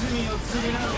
罪を償う。